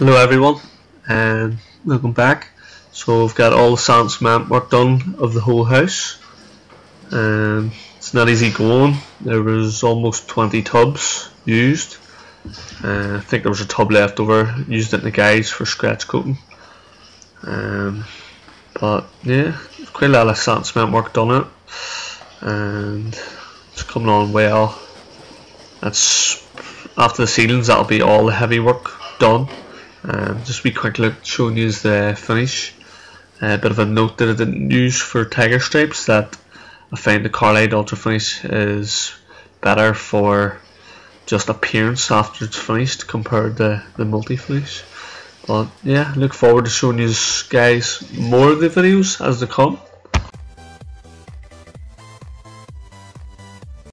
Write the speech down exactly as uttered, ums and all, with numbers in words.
Hello everyone, and welcome back. So we've got all the sand cement work done of the whole house. Um, it's not easy going. There was almost twenty tubs used. Uh, I think there was a tub left over, used it in the guys for scratch coating. Um, but yeah, quite a lot of sand cement work done it, and it's coming on well. That's after the ceilings. That'll be all the heavy work done. Um, just a wee quick look showing you the finish. A uh, bit of a note that I didn't use for Tiger Stripes, that I find the Carlite Ultra Finish is better for just appearance after it's finished compared to the multi finish. But yeah, look forward to showing you guys more of the videos as they come.